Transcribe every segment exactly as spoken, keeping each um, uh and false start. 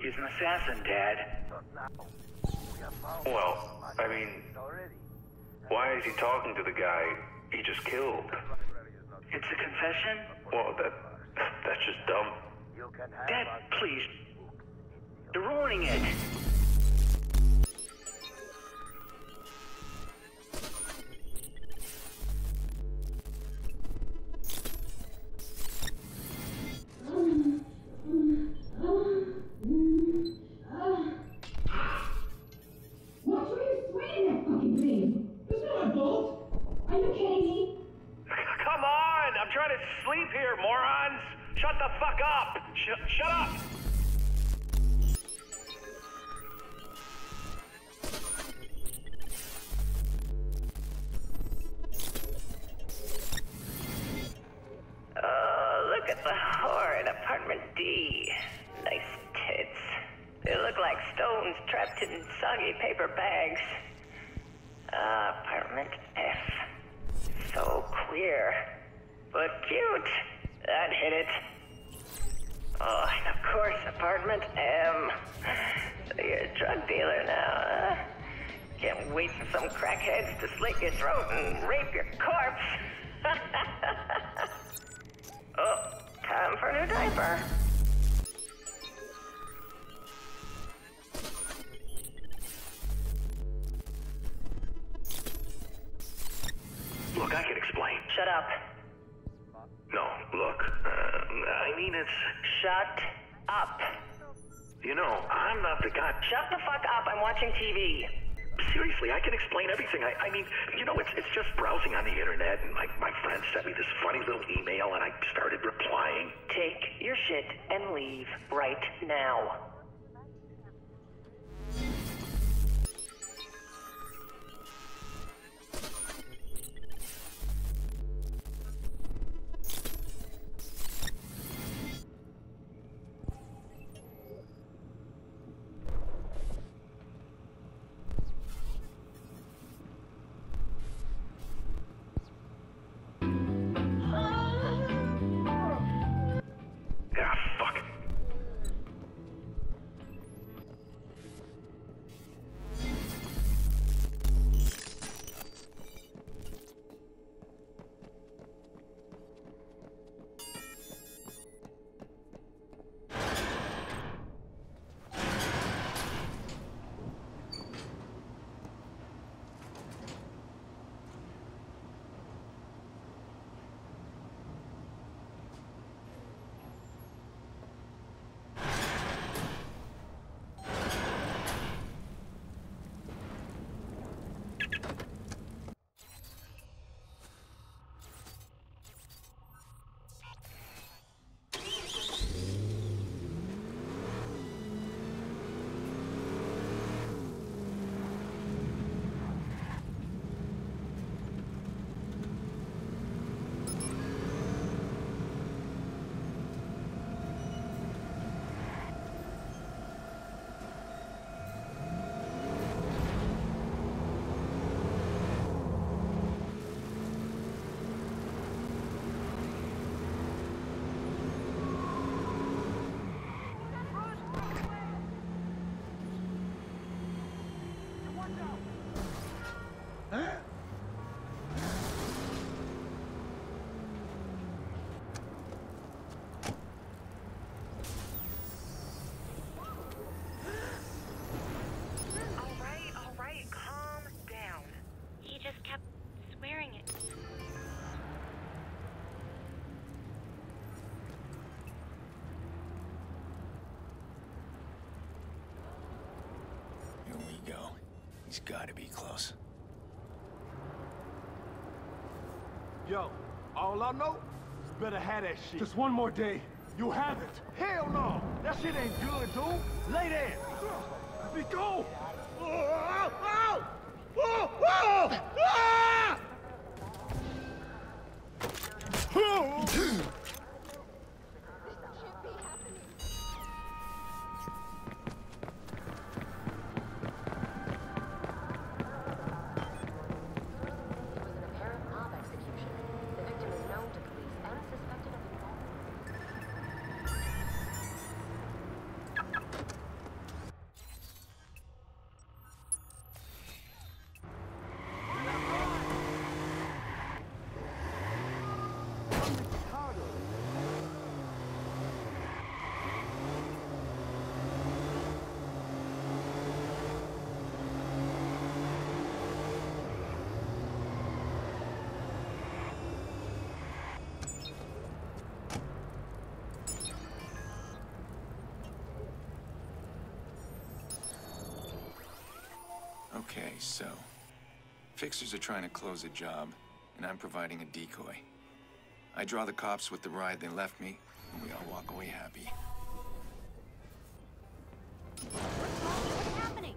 He's an assassin, Dad. Well, I mean, why is he talking to the guy he just killed? It's a confession? Well, that, that's just dumb. Dad, please. They're ruining it. It's gotta be close. Yo, all I know is better have that shit. Just one more day. You have it. Hell no. That shit ain't good, dude. Lay there. Let me go. Oh, oh, oh, oh, ah! Oh. Okay, so, fixers are trying to close a job, and I'm providing a decoy. I draw the cops with the ride they left me, and we all walk away happy. What's happening?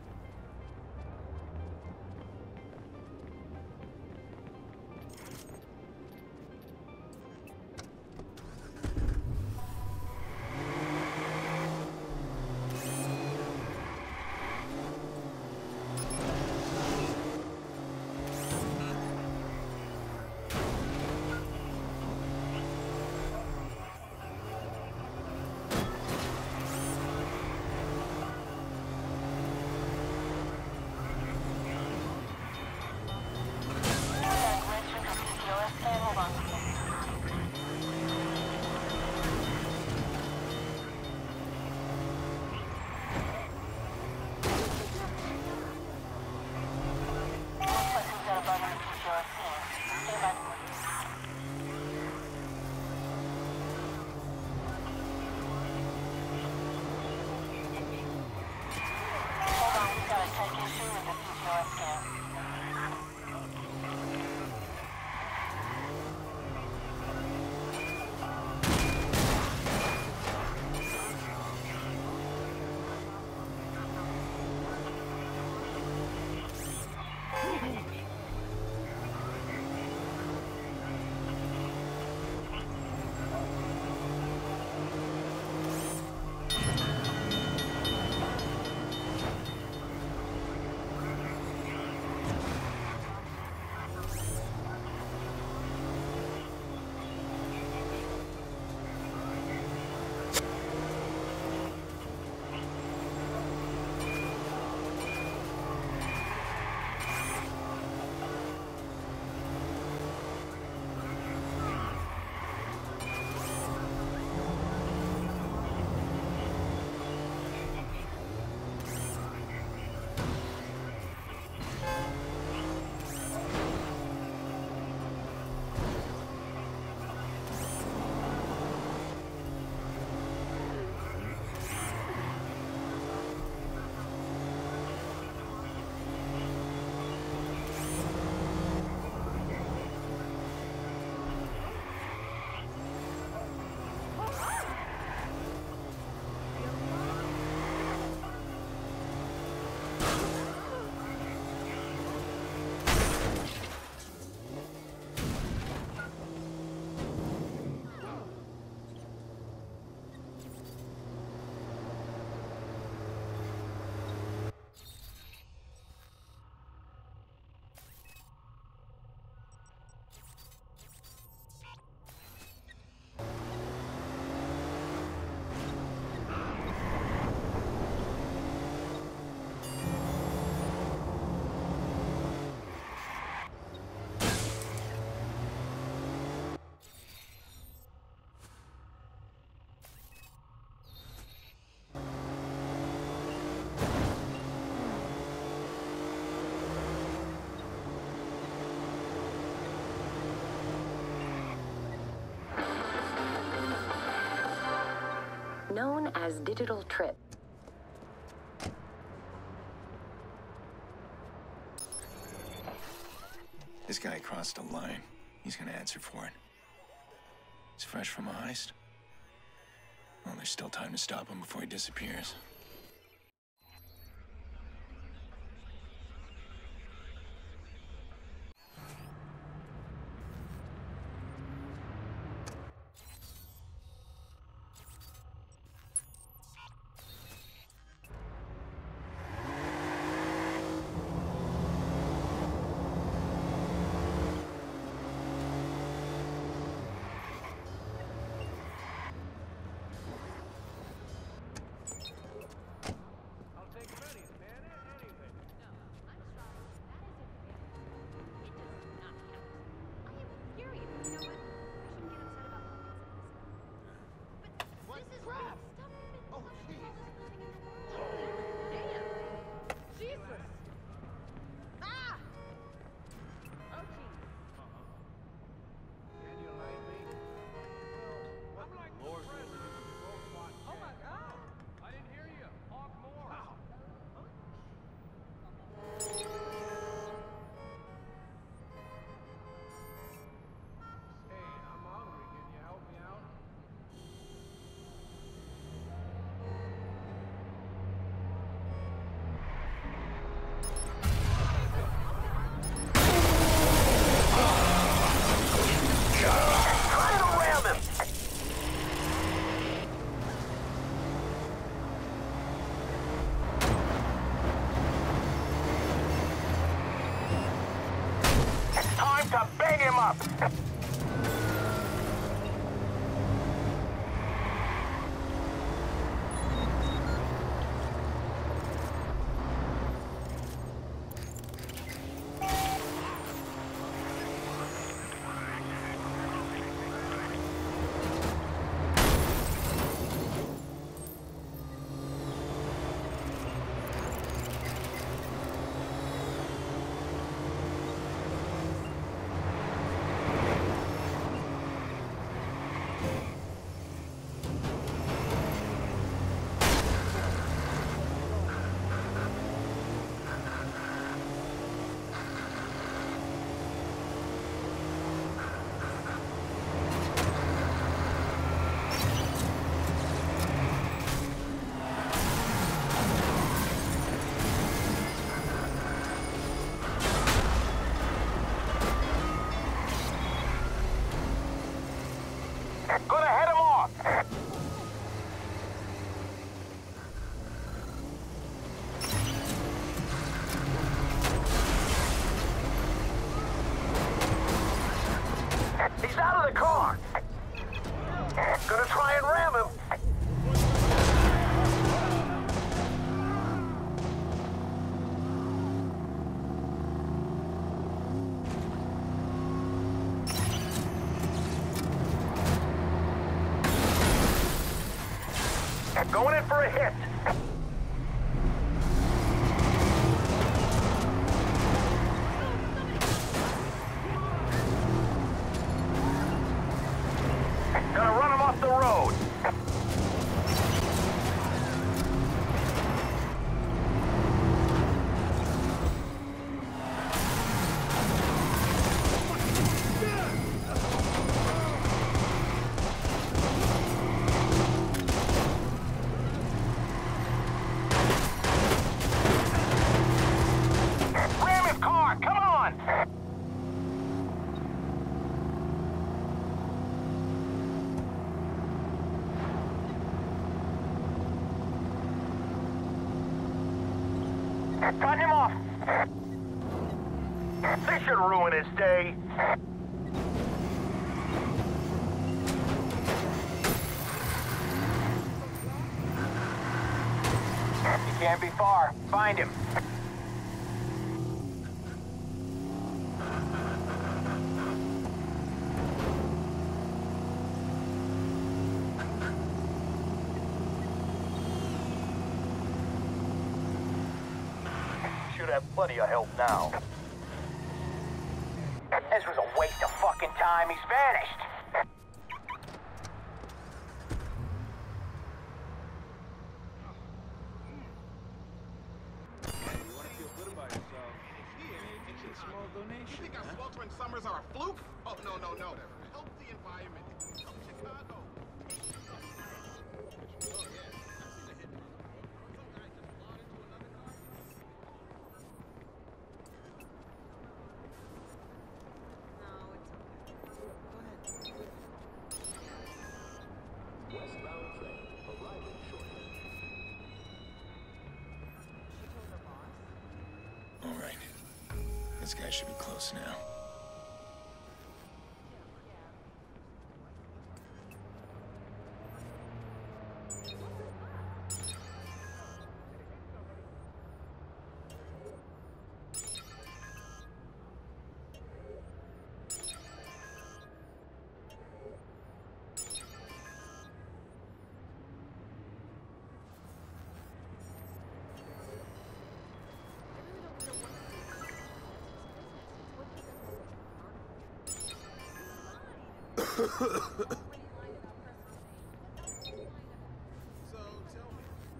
Known as Digital Trip. This guy crossed a line. He's gonna answer for it. He's fresh from a heist. Well, there's still time to stop him before he disappears. Going in for a hit. Gonna run him off the road. Cut him off! This should ruin his day! He can't be far. Find him. Have plenty of help now. This was a waste of fucking time. He's vanished. You want to feel good about yourself. It's a small donation. You think I smoked when numbers are a fluke? Oh, no, no, no. Help the environment. Help Chicago. Oh, yeah. This guy should be close now. So tell me, what you doing?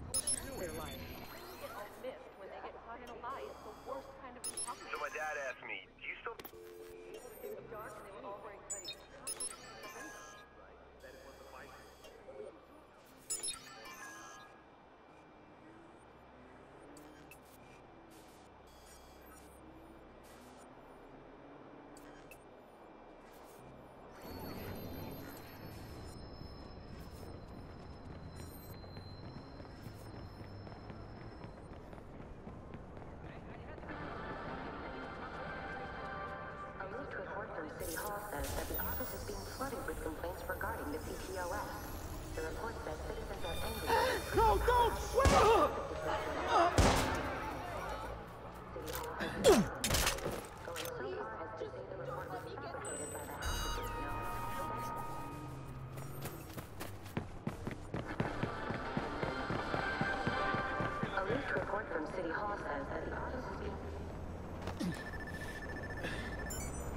They get all miffed when they get caught in a lie. It's the worst kind of impossible. So my dad asked me, do you still it was dark and they were all wearing hoodies. City Hall says that the office is being flooded with complaints regarding the C T O S. The report says citizens are angry. No, don't! Wait! City Hall has going so far as to say the report was fabricated by the hostages known as the West. A leaked report from City Hall says that the office is being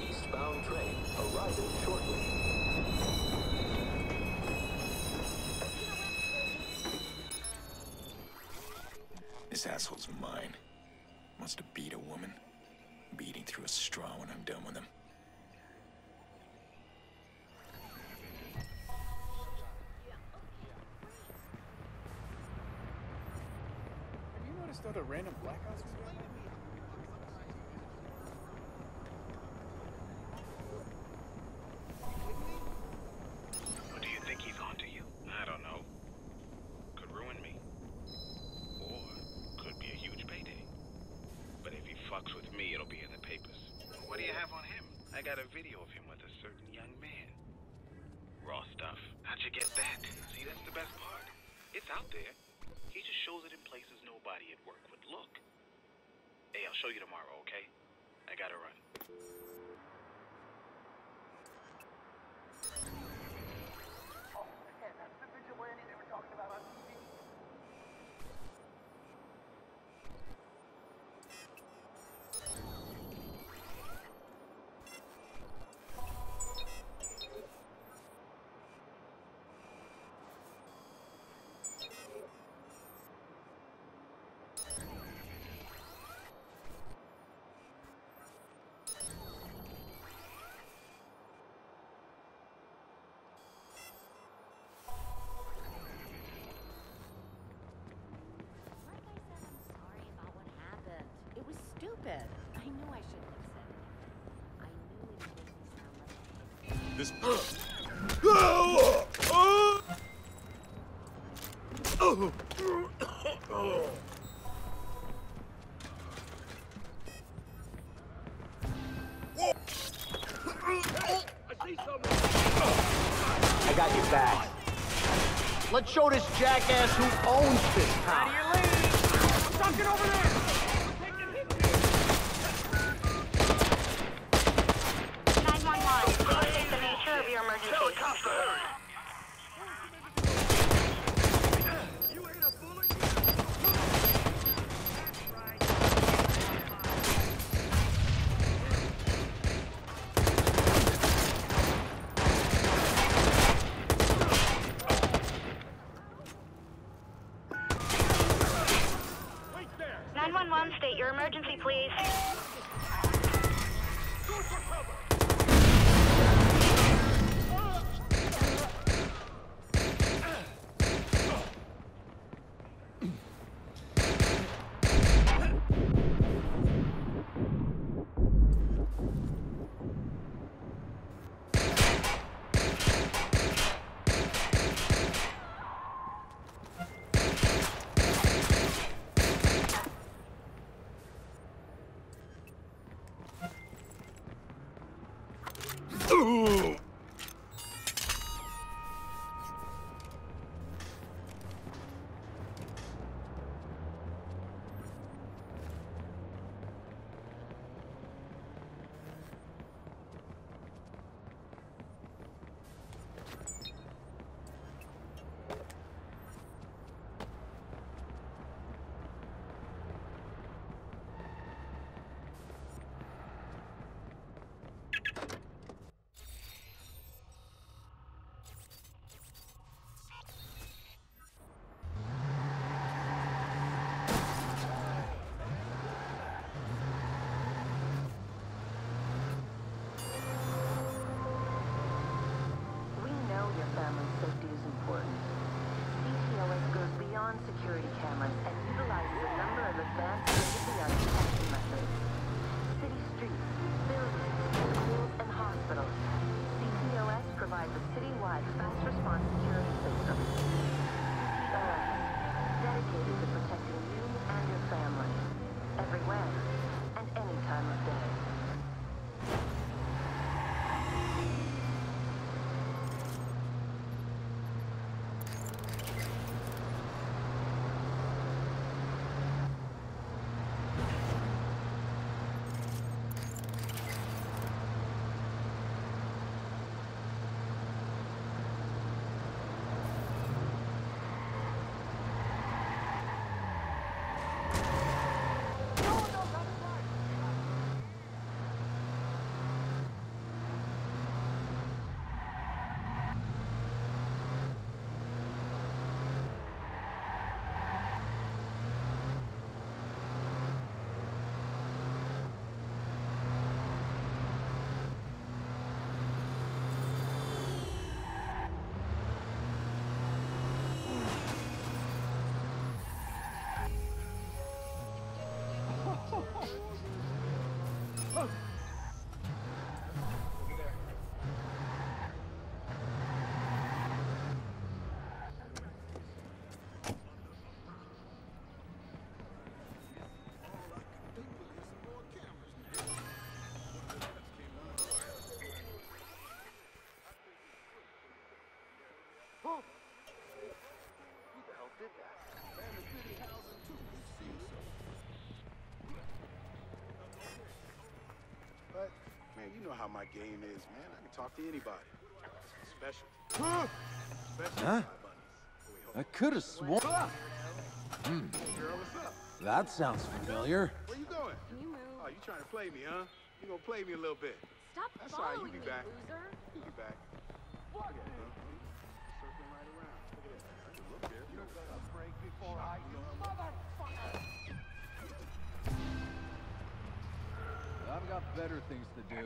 Eastbound train arriving shortly. This asshole's mine. Wants to beat a woman. Beating through a straw when I'm done with him. Have you noticed other random blackouts? I got a video of him with a certain young man. Raw stuff. How'd you get that? See, that's the best part. It's out there. He just shows it in places nobody at work would look. Hey, I'll show you tomorrow, okay? I gotta run. Oh, man, that's the vigilante they were talking about on T V. Stupid. I knew I shouldn't have said it. I knew it didn't sound like this. Oh! Oh! Oh! Oh! I got you back. Let's show this jackass who owns this town. Out of your league! Dunk it over there! Huh? Who the hell did that? And the city housing too. See so. But man, you know how my game is, man. I can talk to anybody. Special. Huh? Special. Huh? I could have sworn. Hmm. That sounds familiar. Where you going? Can you move? Oh, you trying to play me, huh? You gonna play me a little bit? Stop That's following all right. you be me, back. loser. You be back. What? Yeah, circling right around. Look at that. I can look there. You don't gotta break before I do. Motherfucker! I've got better things to do.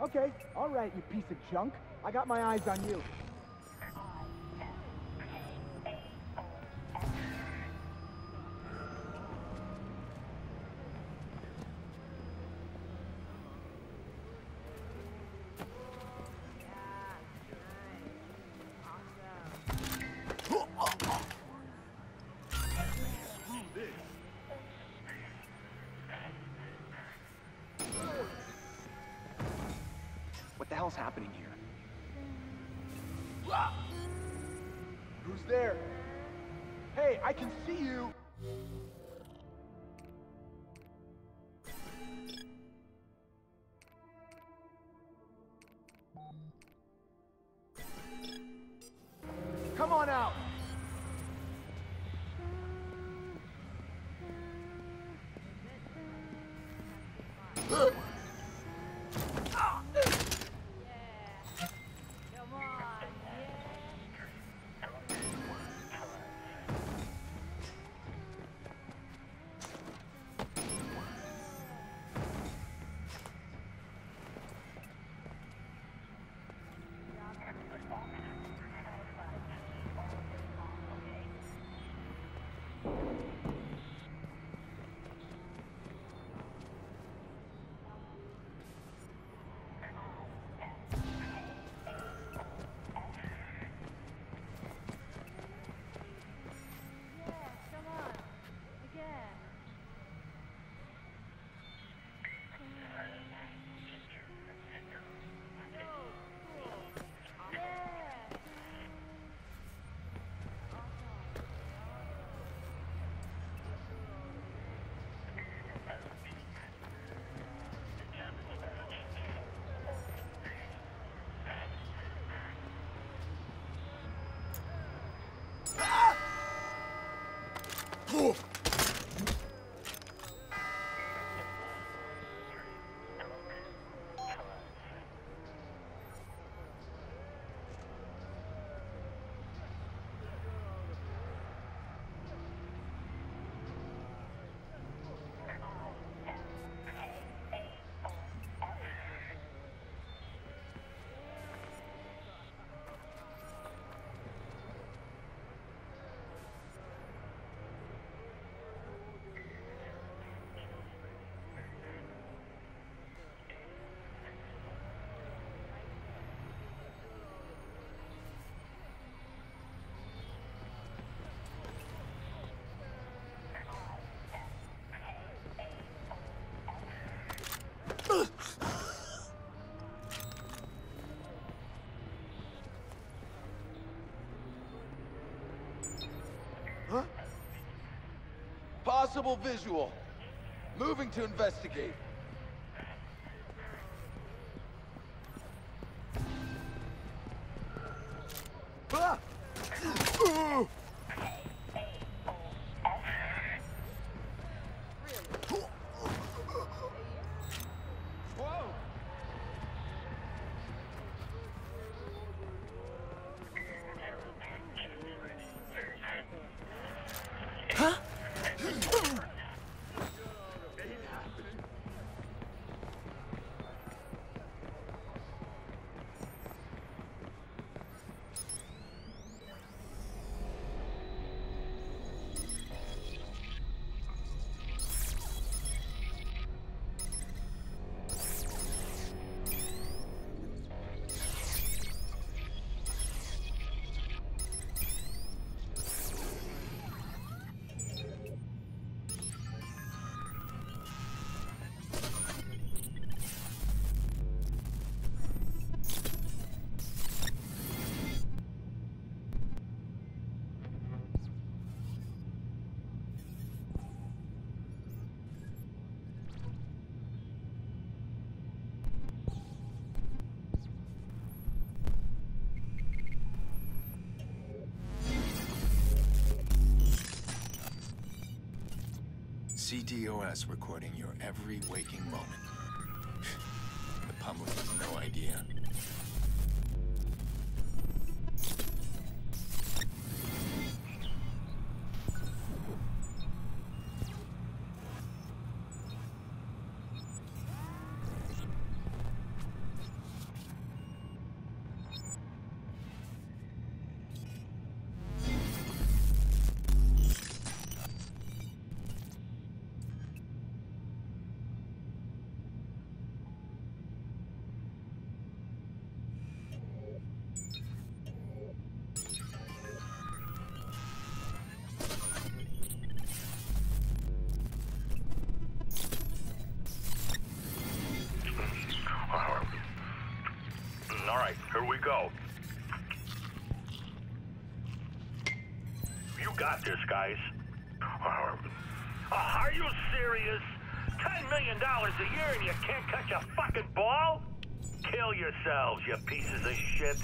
Okay, all right, you piece of junk. I got my eyes on you. What's happening here? Who's there? Hey, I can see you! Come on out! Huh? Possible visual. Moving to investigate. C T O S recording your every waking moment. The public has no idea. Here we go. You got this, guys. Uh, are you serious? ten million dollars a year and you can't catch a fucking ball? Kill yourselves, you pieces of shit.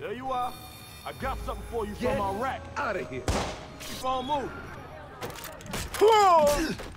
There you are. I got something for you. Get from Iraq. Out of here. Keep on moving. Whoa!